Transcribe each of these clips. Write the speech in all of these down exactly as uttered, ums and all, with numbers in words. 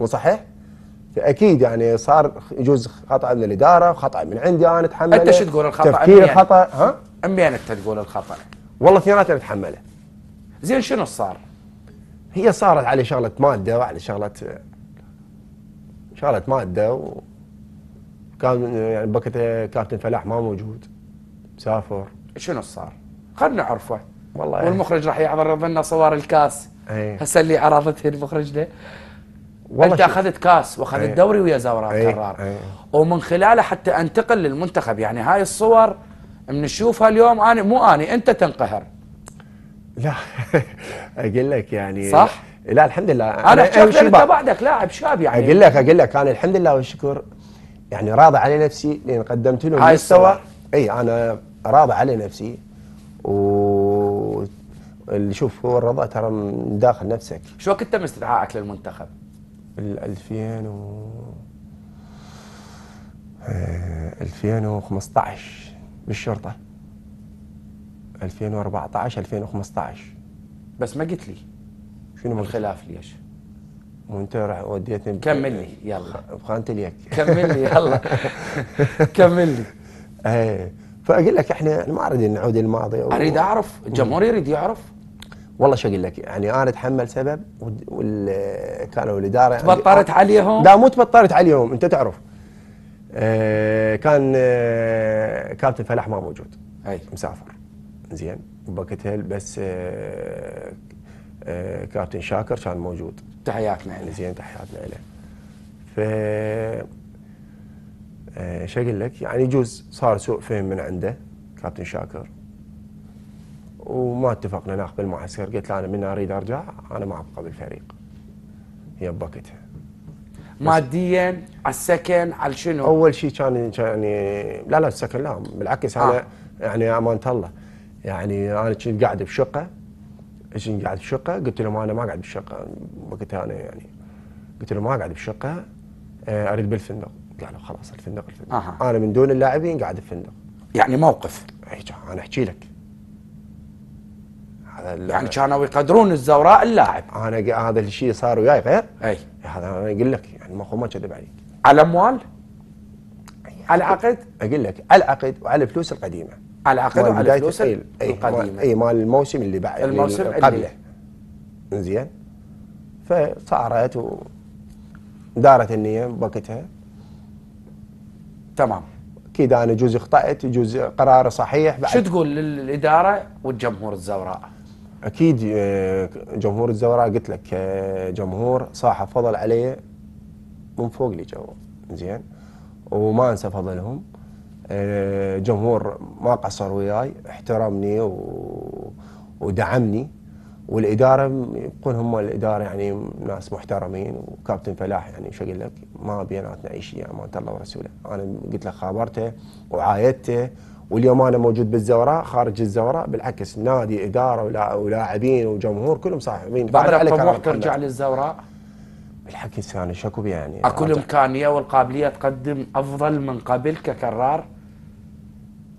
وصحيح؟ فاكيد يعني صار يجوز خطا من الاداره، خطا من عندي انا اتحمله. انت شو تقول الخطا؟ تفكير الخطا ها؟ امين انت تقول الخطا؟ والله اثنيناتنا نتحمله. زين شنو صار؟ هي صارت علي شغله ماده وعلي شغله شغله ماده و كان يعني بكته كابتن فلاح ما موجود مسافر. شنو صار؟ خلنا نعرفه والله يعني. والمخرج راح يعرض لنا صور الكاس. ايه. هسه اللي عرضته المخرج له انت اخذت كاس واخذت ايه. دوري ويا زوراء ايه. كرار ايه. ومن خلاله حتى انتقل للمنتخب، يعني هاي الصور بنشوفها اليوم انا مو اني انت تنقهر. لا اقول لك يعني صح؟ لا الحمد لله انا شايف انت بعدك لاعب شاب يعني. اقول لك اقول لك انا الحمد لله والشكر يعني راضي على نفسي لان قدمت لهم هاي مستوى. اي انا راضي على نفسي، واللي شوف هو الرضا ترى من داخل نفسك. شو وقت تم استدعائك للمنتخب؟ بال ألفين و ألفين وخمسطعش بالشرطه، ألفين وأربعطعش ألفين وخمسطعش. بس ما قلت لي شنو الخلاف ليش؟ وانت راح وديتني كمل لي يلا بخانه اليك كمل لي يلا كمل لي. ايه فاقول لك احنا ما اريد نعود للماضي، اريد اعرف الجمهور يريد يعرف. والله شو اقول لك يعني انا اتحمل سبب كانوا الاداره تبطرت عليهم. لا مو تبطرت عليهم انت تعرف. اه كان اه كابتن فلاح ما موجود، اي مسافر زين وبوقتها بس اه اه كابتن شاكر كان موجود. تحياتنا عليه. زين تحياتنا عليه. ف شو اقول لك يعني يجوز صار سوء فهم من عنده كابتن شاكر وما اتفقنا ناخذ بالمعسكر. قلت له انا من اريد ارجع انا ما ابقى بالفريق. هي بوقتها ماديا على السكن على شنو؟ اول شيء كان يعني لا لا السكن لا بالعكس انا آه. يعني امانه الله يعني انا كنت قاعد بشقه كنت قاعد بشقه قلت لهم انا ما قاعد بالشقه وقتها انا يعني قلت لهم ما قاعد بالشقه اريد بالفندق. قالوا خلاص الفندق الفندق آه. انا من دون اللاعبين قاعد الفندق. يعني موقف هيك انا احكي لك هذا يعني كانوا يقدرون الزوراء اللاعب. انا هذا الشيء صار وياي غير اي هذا انا اقول لك يعني ما ما كذب عليك. على اموال؟ على عقد؟ اقول لك على العقد وعلى الفلوس القديمه. على العقد وعلى الفلوس القديمه اي مال الموسم اللي بعد الموسم اللي قبله. زين فصارت ودارت النيه بوقتها. تمام اكيد انا جوز اخطات جوز قراري صحيح بعد. شو تقول للاداره والجمهور الزوراء؟ اكيد جمهور الزوراء قلت لك جمهور صاحب فضل علي من فوق لي جو زين وما انسى فضلهم. جمهور ما قصر وياي احترمني و... ودعمني والاداره يكون هم الاداره يعني ناس محترمين وكابتن فلاح يعني شو اقول لك ما بيناتنا اي شيء امانه الله ورسوله. انا قلت لك خابرته وعايدته واليوم انا موجود بالزوراء خارج الزوراء بالعكس نادي اداره ولا ولاعبين وجمهور كلهم صاحبين. بعد طموح ترجع للزوراء؟ بالعكس انا شكو بي يعني اكو الامكانيه والقابليه تقدم افضل من قبل ككرار.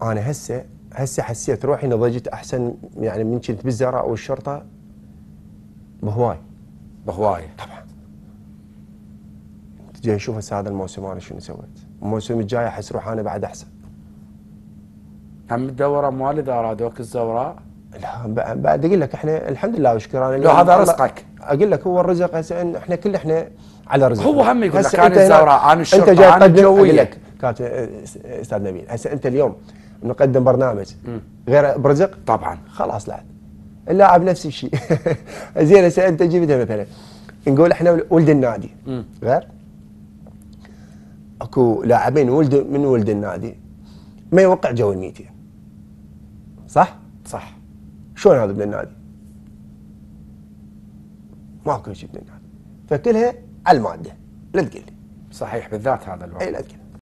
انا هسه هسه حسيت روحي نضجت احسن يعني من كنت بالزوراء والشرطه بهواي بهواي طبعا. انت جاي شوف هسه هذا الموسم انا شنو سويت، الموسم الجاي احس روحي انا بعد احسن. هم تدور اموال اذا ارادوك الزوراء؟ لا بعد اقول لك احنا الحمد لله وشكرا لو هذا رزقك. اقول لك هو الرزق هسه احنا كل احنا على رزقنا. هو هم يقول لك انا الزوراء انا الشرطه انت جاي تقدم. اقول لك كابتن استاذ نبيل هسه انت اليوم نقدم برنامج غير برزق طبعا خلاص لا اللاعب نفس الشيء. زين هسه انت جبتها مثلا نقول احنا ولد النادي م. غير اكو لاعبين ولد من ولد النادي ما يوقع جو ال مئتين صح؟ صح. شلون هذا ابن النادي؟ ماكو شيء ابن النادي فكلها على الماده لا تقول لي. صحيح بالذات هذا الوقت. اي لا تقول